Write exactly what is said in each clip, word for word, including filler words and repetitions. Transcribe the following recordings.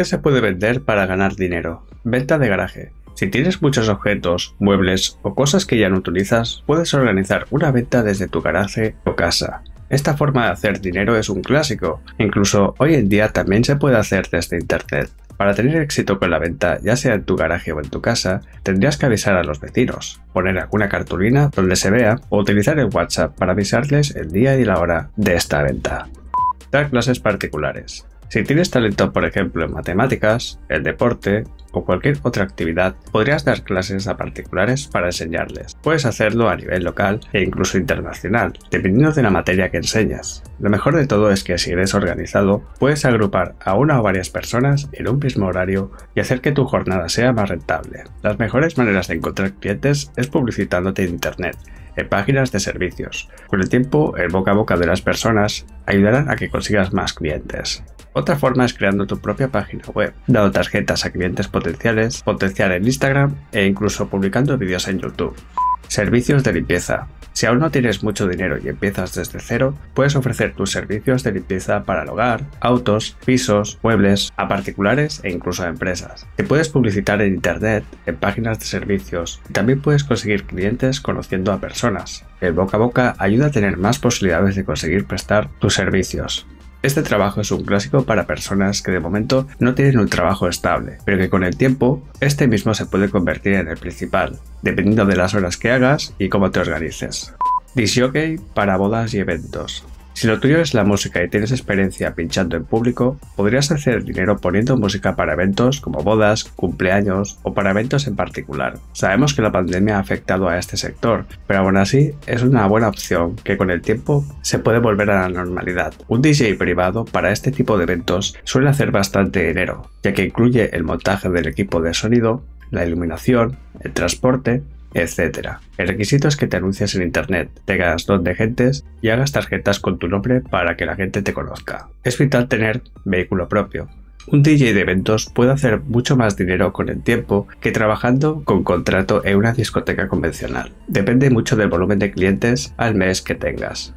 qué se puede vender para ganar dinero. Venta de garaje. Si tienes muchos objetos, muebles o cosas que ya no utilizas, puedes organizar una venta desde tu garaje o casa. Esta forma de hacer dinero es un clásico, incluso hoy en día también se puede hacer desde internet. Para tener éxito con la venta, ya sea en tu garaje o en tu casa, tendrías que avisar a los vecinos, poner alguna cartulina donde se vea o utilizar el WhatsApp para avisarles el día y la hora de esta venta. Dar clases particulares. Si tienes talento, por ejemplo, en matemáticas, el deporte o cualquier otra actividad, podrías dar clases a particulares para enseñarles. Puedes hacerlo a nivel local e incluso internacional, dependiendo de la materia que enseñas. Lo mejor de todo es que si eres organizado, puedes agrupar a una o varias personas en un mismo horario y hacer que tu jornada sea más rentable. Las mejores maneras de encontrar clientes es publicitándote en internet, en páginas de servicios. Con el tiempo, el boca a boca de las personas ayudarán a que consigas más clientes. Otra forma es creando tu propia página web, dando tarjetas a clientes potenciales, potenciar en Instagram e incluso publicando vídeos en YouTube. Servicios de limpieza. Si aún no tienes mucho dinero y empiezas desde cero, puedes ofrecer tus servicios de limpieza para el hogar, autos, pisos, muebles, a particulares e incluso a empresas. Te puedes publicitar en internet, en páginas de servicios y también puedes conseguir clientes conociendo a personas. El boca a boca ayuda a tener más posibilidades de conseguir prestar tus servicios. Este trabajo es un clásico para personas que de momento no tienen un trabajo estable, pero que con el tiempo este mismo se puede convertir en el principal, dependiendo de las horas que hagas y cómo te organices. Disc jockey para bodas y eventos. Si lo tuyo es la música y tienes experiencia pinchando en público, podrías hacer dinero poniendo música para eventos como bodas, cumpleaños o para eventos en particular. Sabemos que la pandemia ha afectado a este sector, pero aún así es una buena opción que con el tiempo se puede volver a la normalidad. Un D J privado para este tipo de eventos suele hacer bastante dinero, ya que incluye el montaje del equipo de sonido, la iluminación, el transporte, etcétera. El requisito es que te anuncies en internet, tengas don de gentes y hagas tarjetas con tu nombre para que la gente te conozca. Es vital tener vehículo propio. Un D J de eventos puede hacer mucho más dinero con el tiempo que trabajando con contrato en una discoteca convencional. Depende mucho del volumen de clientes al mes que tengas.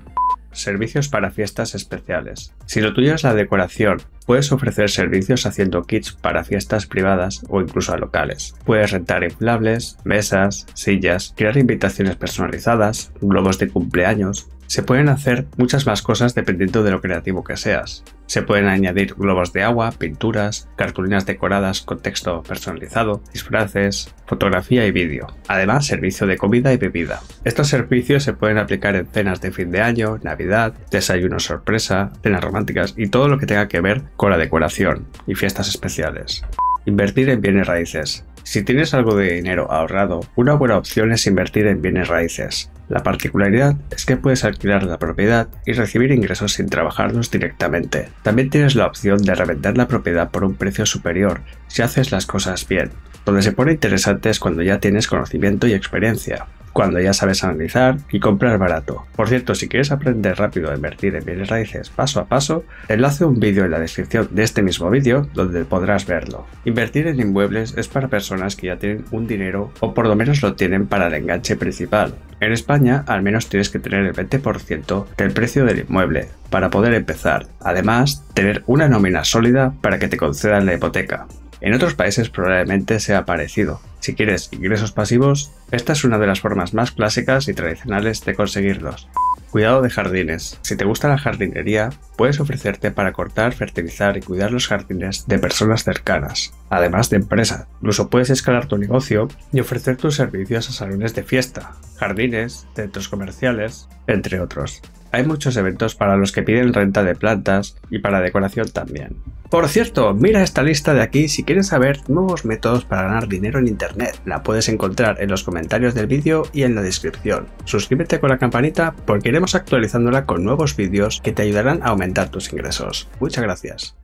Servicios para fiestas especiales. Si lo tuyo es la decoración, puedes ofrecer servicios haciendo kits para fiestas privadas o incluso a locales. Puedes rentar inflables, mesas, sillas, crear invitaciones personalizadas, globos de cumpleaños. Se pueden hacer muchas más cosas dependiendo de lo creativo que seas. Se pueden añadir globos de agua, pinturas, cartulinas decoradas con texto personalizado, disfraces, fotografía y vídeo. Además, servicio de comida y bebida. Estos servicios se pueden aplicar en cenas de fin de año, Navidad, desayunos sorpresa, cenas románticas y todo lo que tenga que ver con la decoración y fiestas especiales. Invertir en bienes raíces. Si tienes algo de dinero ahorrado, una buena opción es invertir en bienes raíces. La particularidad es que puedes alquilar la propiedad y recibir ingresos sin trabajarlos directamente. También tienes la opción de revender la propiedad por un precio superior si haces las cosas bien. Donde se pone interesante es cuando ya tienes conocimiento y experiencia, cuando ya sabes analizar y comprar barato. Por cierto, si quieres aprender rápido a invertir en bienes raíces paso a paso, enlace un vídeo en la descripción de este mismo vídeo donde podrás verlo. Invertir en inmuebles es para personas que ya tienen un dinero o por lo menos lo tienen para el enganche principal. En España, al menos tienes que tener el veinte por ciento del precio del inmueble para poder empezar. Además, tener una nómina sólida para que te concedan la hipoteca. En otros países probablemente sea parecido. Si quieres ingresos pasivos, esta es una de las formas más clásicas y tradicionales de conseguirlos. Cuidado de jardines. Si te gusta la jardinería, puedes ofrecerte para cortar, fertilizar y cuidar los jardines de personas cercanas, además de empresas. Incluso puedes escalar tu negocio y ofrecer tus servicios a salones de fiesta, jardines, centros comerciales, entre otros. Hay muchos eventos para los que piden renta de plantas y para decoración también. Por cierto, mira esta lista de aquí si quieres saber nuevos métodos para ganar dinero en internet. La puedes encontrar en los comentarios del vídeo y en la descripción. Suscríbete con la campanita porque iremos actualizándola con nuevos vídeos que te ayudarán a aumentar tus ingresos. Muchas gracias.